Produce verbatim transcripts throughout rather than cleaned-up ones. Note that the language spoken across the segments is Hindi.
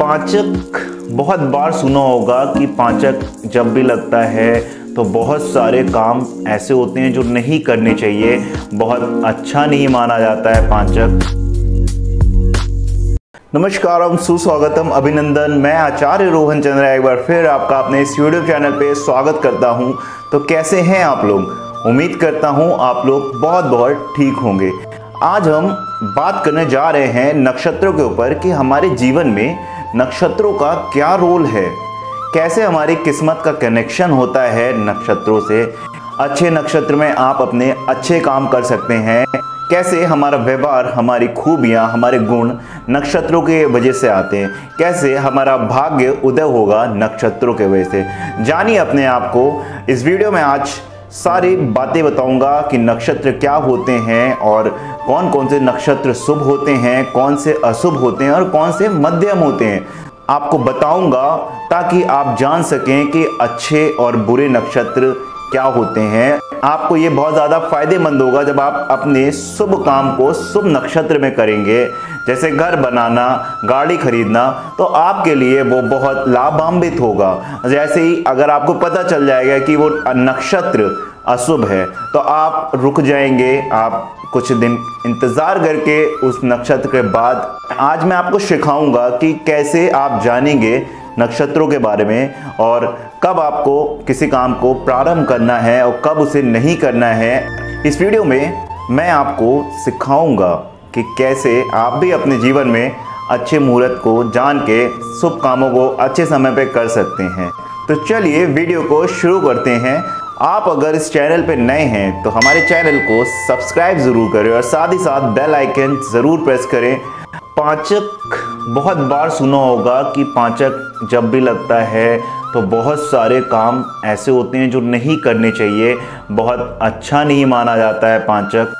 पाचक बहुत बार सुना होगा कि पाचक जब भी लगता है तो बहुत सारे काम ऐसे होते हैं जो नहीं करने चाहिए, बहुत अच्छा नहीं माना जाता है पाचक। नमस्कार, हम सुस्वागतम, अभिनंदन। मैं आचार्य रोहन चंद्र एक बार फिर आपका अपने इस यूट्यूब चैनल पे स्वागत करता हूं। तो कैसे हैं आप लोग? उम्मीद करता हूं आप लोग बहुत बहुत ठीक होंगे। आज हम बात करने जा रहे हैं नक्षत्रों के ऊपर कि हमारे जीवन में नक्षत्रों का क्या रोल है, कैसे हमारी किस्मत का कनेक्शन होता है नक्षत्रों से, अच्छे नक्षत्र में आप अपने अच्छे काम कर सकते हैं, कैसे हमारा व्यवहार, हमारी खूबियाँ, हमारे गुण नक्षत्रों के वजह से आते हैं, कैसे हमारा भाग्य उदय होगा नक्षत्रों के वजह से। जानिए अपने आप को। इस वीडियो में आज सारी बातें बताऊंगा कि नक्षत्र क्या होते हैं और कौन कौन से नक्षत्र शुभ होते हैं, कौन से अशुभ होते हैं और कौन से मध्यम होते हैं, आपको बताऊंगा ताकि आप जान सकें कि अच्छे और बुरे नक्षत्र क्या होते हैं। आपको ये बहुत ज़्यादा फायदेमंद होगा जब आप अपने शुभ काम को शुभ नक्षत्र में करेंगे, जैसे घर बनाना, गाड़ी खरीदना, तो आपके लिए वो बहुत लाभान्वित होगा। जैसे ही अगर आपको पता चल जाएगा कि वो नक्षत्र अशुभ है तो आप रुक जाएंगे, आप कुछ दिन इंतज़ार करके उस नक्षत्र के बाद। आज मैं आपको सिखाऊंगा कि कैसे आप जानेंगे नक्षत्रों के बारे में और कब आपको किसी काम को प्रारंभ करना है और कब उसे नहीं करना है। इस वीडियो में मैं आपको सिखाऊंगा कि कैसे आप भी अपने जीवन में अच्छे मुहूर्त को जान के शुभ कामों को अच्छे समय पे कर सकते हैं। तो चलिए वीडियो को शुरू करते हैं। आप अगर इस चैनल पे नए हैं तो हमारे चैनल को सब्सक्राइब ज़रूर करें और साथ ही साथ बेल आइकन ज़रूर प्रेस करें। पाचक बहुत बार सुना होगा कि पाचक जब भी लगता है तो बहुत सारे काम ऐसे होते हैं जो नहीं करने चाहिए, बहुत अच्छा नहीं माना जाता है पाचक।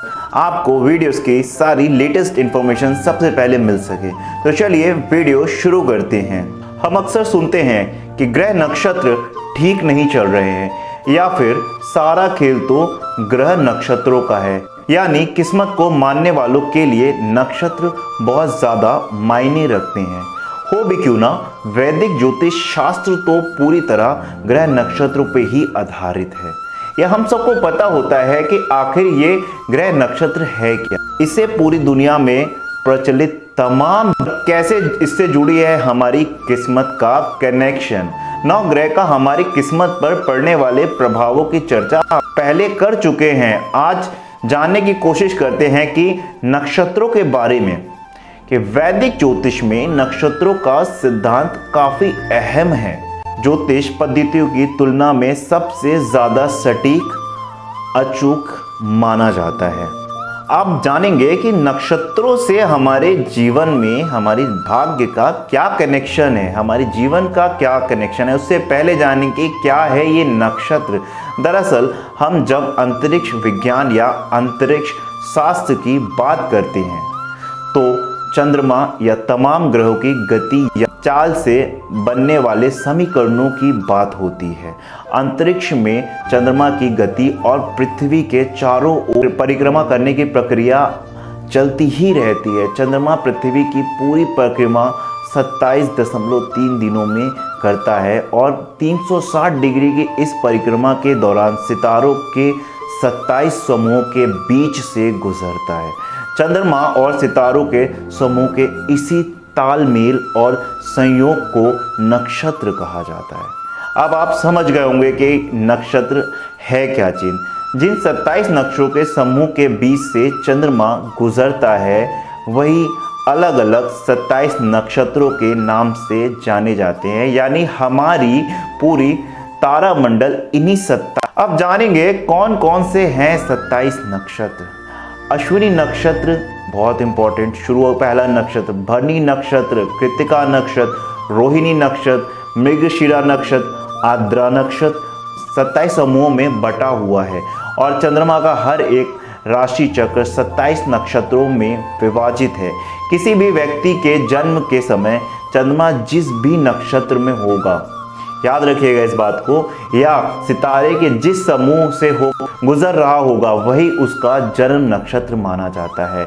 आपको वीडियोस की सारी लेटेस्ट इन्फॉर्मेशन सबसे पहले मिल सके तो चलिए वीडियो शुरू करते हैं। हम अक्सर सुनते हैं कि ग्रह नक्षत्र ठीक नहीं चल रहे हैं या फिर सारा खेल तो ग्रह नक्षत्रों का है, यानी किस्मत को मानने वालों के लिए नक्षत्र बहुत ज़्यादा मायने रखते हैं। हो भी क्यों ना, वैदिक ज्योतिष शास्त्र तो पूरी तरह ग्रह नक्षत्रों पे ही आधारित है। यह हम सबको पता होता है कि आखिर ये ग्रह नक्षत्र है क्या, इसे पूरी दुनिया में प्रचलित तमाम कैसे इससे जुड़ी है हमारी किस्मत का कनेक्शन। नौ ग्रह का हमारी किस्मत पर पड़ने वाले प्रभावों की चर्चा पहले कर चुके हैं। आज जानने की कोशिश करते हैं कि नक्षत्रों के बारे में कि वैदिक ज्योतिष में नक्षत्रों का सिद्धांत काफ़ी अहम है। ज्योतिष पद्धतियों की तुलना में सबसे ज़्यादा सटीक, अचूक माना जाता है। आप जानेंगे कि नक्षत्रों से हमारे जीवन में हमारी भाग्य का क्या कनेक्शन है, हमारे जीवन का क्या कनेक्शन है। उससे पहले जानें कि क्या है ये नक्षत्र। दरअसल हम जब अंतरिक्ष विज्ञान या अंतरिक्ष शास्त्र की बात करते हैं तो चंद्रमा या तमाम ग्रहों की गति या चाल से बनने वाले समीकरणों की बात होती है। अंतरिक्ष में चंद्रमा की गति और पृथ्वी के चारों ओर परिक्रमा करने की प्रक्रिया चलती ही रहती है। चंद्रमा पृथ्वी की पूरी परिक्रमा सत्ताईस दशमलव तीन दिनों में करता है और तीन सौ साठ डिग्री की इस परिक्रमा के दौरान सितारों के सत्ताईस समूहों के बीच से गुजरता है। चंद्रमा और सितारों के समूह के इसी तालमेल और संयोग को नक्षत्र कहा जाता है। अब आप समझ गए होंगे कि नक्षत्र है क्या चीज। जिन सत्ताईस नक्षत्रों के समूह के बीच से चंद्रमा गुजरता है वही अलग अलग सत्ताईस नक्षत्रों के नाम से जाने जाते हैं, यानी हमारी पूरी तारामंडल इन्हीं सत्ता। अब जानेंगे कौन कौन से हैं सत्ताईस नक्षत्र। अश्विनी नक्षत्र बहुत इंपॉर्टेंट शुरू पहला नक्षत्र, भरणी नक्षत्र, कृत्तिका नक्षत्र, रोहिणी नक्षत्र, मृगशिरा नक्षत्र, आर्द्रा नक्षत्र सत्ताईस समूहों में बटा हुआ है और चंद्रमा का हर एक राशि चक्र सत्ताईस नक्षत्रों में विभाजित है। किसी भी व्यक्ति के जन्म के समय चंद्रमा जिस भी नक्षत्र में होगा, याद रखिएगा इस बात को, या सितारे के जिस समूह से हो गुजर रहा होगा वही उसका जन्म नक्षत्र माना जाता है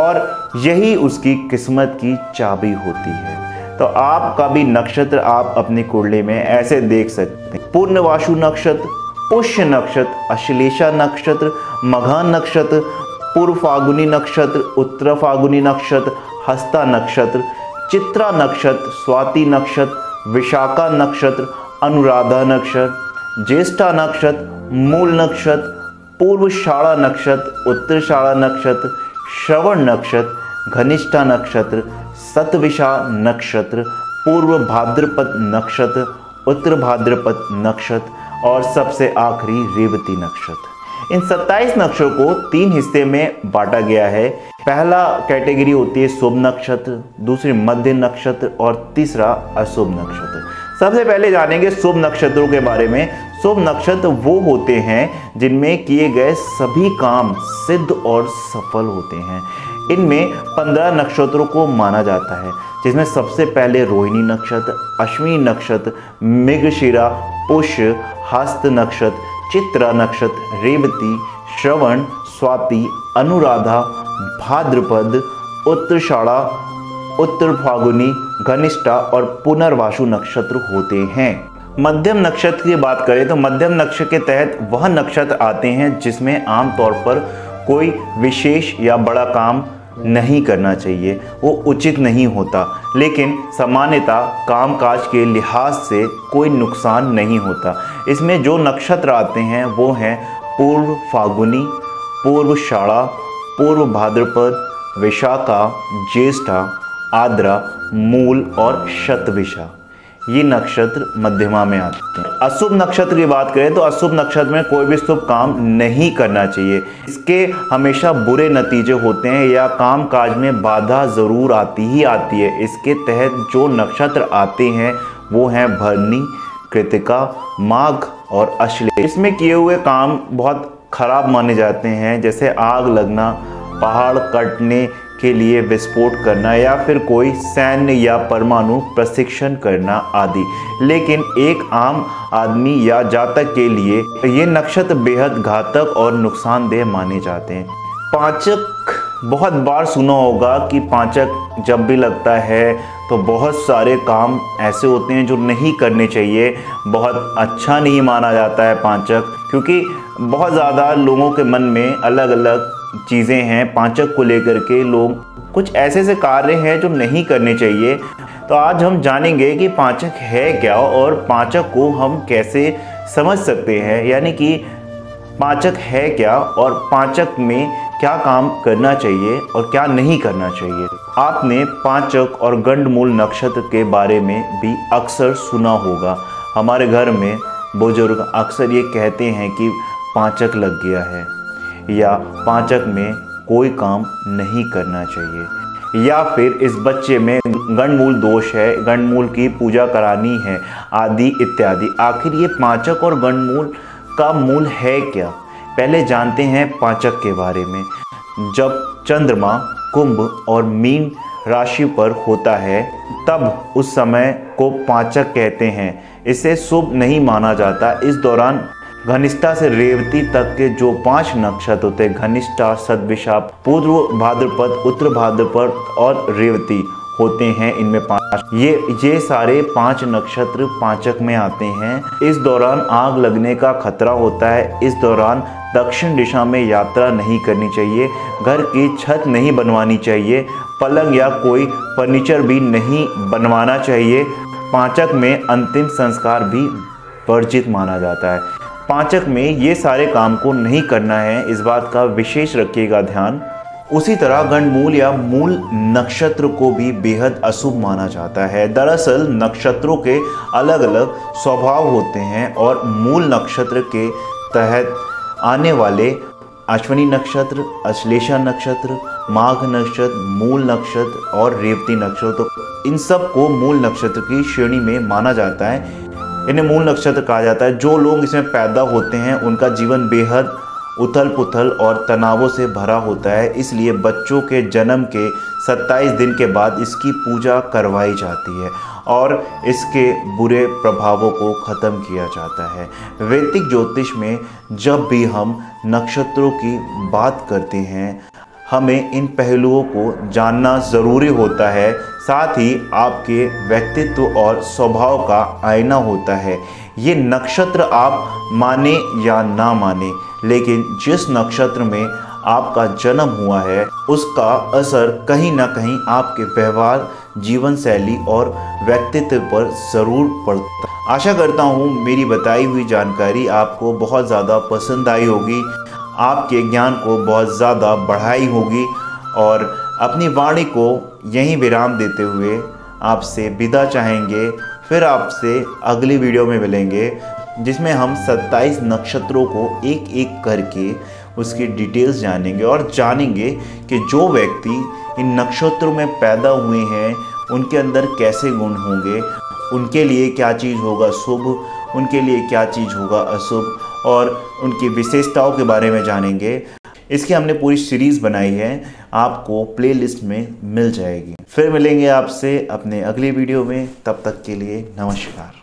और यही उसकी किस्मत की चाबी होती है। तो आपका भी नक्षत्र आप अपने कुंडली में ऐसे देख सकते हैं। पुनर्वसु नक्षत्र, पुष्य नक्षत्र, आश्लेषा नक्षत्र, मघा नक्षत्र, पूर्वाफाल्गुनी नक्षत्र, उत्तराफाल्गुनी नक्षत्र, हस्त नक्षत्र, चित्रा नक्षत्र, स्वाति नक्षत्र, विशाखा नक्षत्र, अनुराधा नक्षत्र, ज्येष्ठा नक्षत्र, मूल नक्षत्र, पूर्वाषाढ़ा नक्षत्र, उत्तराषाढ़ा नक्षत्र, श्रवण नक्षत्र, घनिष्ठा नक्षत्र, शतभिषा नक्षत्र, पूर्वाभाद्रपद नक्षत्र, उत्तराभाद्रपद नक्षत्र और सबसे आखिरी रेवती नक्षत्र। इन सत्ताईस नक्षत्रों को तीन हिस्से में बांटा गया है। पहला कैटेगरी होती है शुभ नक्षत्र, दूसरी मध्य नक्षत्र और तीसरा अशुभ नक्षत्र। सबसे पहले जानेंगे शुभ नक्षत्रों के बारे में। शुभ नक्षत्र वो होते हैं जिनमें किए गए सभी काम सिद्ध और सफल होते हैं। इनमें पंद्रह नक्षत्रों को माना जाता है, जिसमें सबसे पहले रोहिणी नक्षत्र, अश्विन नक्षत्र, मृगशिरा, पुष्य, हस्त नक्षत्र, चित्रा नक्षत्र, रेवती, श्रवण, स्वाति, अनुराधा, भाद्रपद, उत्तराषाढ़ा, उत्तराफाल्गुनी, घनिष्ठा और पुनर्वसु नक्षत्र होते हैं। मध्यम नक्षत्र की बात करें तो मध्यम नक्षत्र के तहत वह नक्षत्र आते हैं जिसमें आमतौर पर कोई विशेष या बड़ा काम नहीं करना चाहिए, वो उचित नहीं होता, लेकिन सामान्यतः कामकाज के लिहाज से कोई नुकसान नहीं होता। इसमें जो नक्षत्र आते हैं वो हैं पूर्व फाल्गुनी, पूर्वाषाढ़ा, पूर्वाभाद्रपद, विशाखा, ज्येष्ठा, आर्द्रा, मूल और शतभिषा। ये नक्षत्र मध्यमा में आते हैं। अशुभ नक्षत्र की बात करें तो अशुभ नक्षत्र में कोई भी शुभ काम नहीं करना चाहिए। इसके हमेशा बुरे नतीजे होते हैं या काम काज में बाधा ज़रूर आती ही आती है। इसके तहत जो नक्षत्र आते हैं वो हैं भरणी, कृत्तिका, माघ और आश्लेषा। इसमें किए हुए काम बहुत खराब माने जाते हैं, जैसे आग लगना, पहाड़ कटने के लिए विस्फोट करना या फिर कोई सैन्य या परमाणु प्रशिक्षण करना आदि। लेकिन एक आम आदमी या जातक के लिए ये नक्षत्र बेहद घातक और नुकसानदेह माने जाते हैं। पाचक बहुत बार सुना होगा कि पाचक जब भी लगता है तो बहुत सारे काम ऐसे होते हैं जो नहीं करने चाहिए। बहुत अच्छा नहीं माना जाता है पाचक, क्योंकि बहुत ज़्यादा लोगों के मन में अलग अलग चीज़ें हैं। पाचक को लेकर के लोग कुछ ऐसे से कार्य हैं जो नहीं करने चाहिए। तो आज हम जानेंगे कि पाचक है क्या और पाचक को हम कैसे समझ सकते हैं, यानी कि पाचक है क्या और पाचक में क्या काम करना चाहिए और क्या नहीं करना चाहिए। आपने पाचक और गंडमूल नक्षत्र के बारे में भी अक्सर सुना होगा। हमारे घर में बुजुर्ग अक्सर ये कहते हैं कि पाचक लग गया है या पाचक में कोई काम नहीं करना चाहिए या फिर इस बच्चे में गंडमूल दोष है, गंडमूल की पूजा करानी है आदि इत्यादि। आखिर ये पाचक और गंडमूल का मूल है क्या, पहले जानते हैं पाचक के बारे में। जब चंद्रमा कुंभ और मीन राशि पर होता है तब उस समय को पाचक कहते हैं। इसे शुभ नहीं माना जाता। इस दौरान घनिष्ठा से रेवती तक के जो पांच नक्षत्र होते हैं, घनिष्ठा, शतभिषा, पूर्वाभाद्रपद, उत्तराभाद्रपद और रेवती होते हैं, इनमें पांच ये ये सारे पांच नक्षत्र पाचक में आते हैं। इस दौरान आग लगने का खतरा होता है। इस दौरान दक्षिण दिशा में यात्रा नहीं करनी चाहिए, घर की छत नहीं बनवानी चाहिए, पलंग या कोई फर्नीचर भी नहीं बनवाना चाहिए। पाचक में अंतिम संस्कार भी वर्जित माना जाता है। पाचक में ये सारे काम को नहीं करना है, इस बात का विशेष रखिएगा ध्यान। उसी तरह गंडमूल या मूल नक्षत्र को भी बेहद अशुभ माना जाता है। दरअसल नक्षत्रों के अलग अलग स्वभाव होते हैं और मूल नक्षत्र के तहत आने वाले अश्विनी नक्षत्र, आश्लेषा नक्षत्र, माघ नक्षत्र, मूल नक्षत्र और रेवती नक्षत्र, इन सब को मूल नक्षत्र की श्रेणी में माना जाता है। इन्हें मूल नक्षत्र कहा जाता है। जो लोग इसमें पैदा होते हैं उनका जीवन बेहद उथल पुथल और तनावों से भरा होता है, इसलिए बच्चों के जन्म के सत्ताईस दिन के बाद इसकी पूजा करवाई जाती है और इसके बुरे प्रभावों को ख़त्म किया जाता है। वैदिक ज्योतिष में जब भी हम नक्षत्रों की बात करते हैं हमें इन पहलुओं को जानना ज़रूरी होता है, साथ ही आपके व्यक्तित्व और स्वभाव का आईना होता है। ये नक्षत्र आप माने या ना माने, लेकिन जिस नक्षत्र में आपका जन्म हुआ है उसका असर कहीं ना कहीं आपके व्यवहार, जीवन शैली और व्यक्तित्व पर ज़रूर पड़ता है। आशा करता हूँ मेरी बताई हुई जानकारी आपको बहुत ज़्यादा पसंद आई होगी, आपके ज्ञान को बहुत ज़्यादा बढ़ाई होगी, और अपनी वाणी को यहीं विराम देते हुए आपसे विदा चाहेंगे। फिर आपसे अगली वीडियो में मिलेंगे जिसमें हम सत्ताईस नक्षत्रों को एक एक करके उसकी डिटेल्स जानेंगे और जानेंगे कि जो व्यक्ति इन नक्षत्रों में पैदा हुए हैं उनके अंदर कैसे गुण होंगे, उनके लिए क्या चीज़ होगा शुभ, उनके लिए क्या चीज़ होगा अशुभ, और उनकी विशेषताओं के बारे में जानेंगे। इसकी हमने पूरी सीरीज़ बनाई है, आपको प्लेलिस्ट में मिल जाएगी। फिर मिलेंगे आपसे अपने अगले वीडियो में, तब तक के लिए नमस्कार।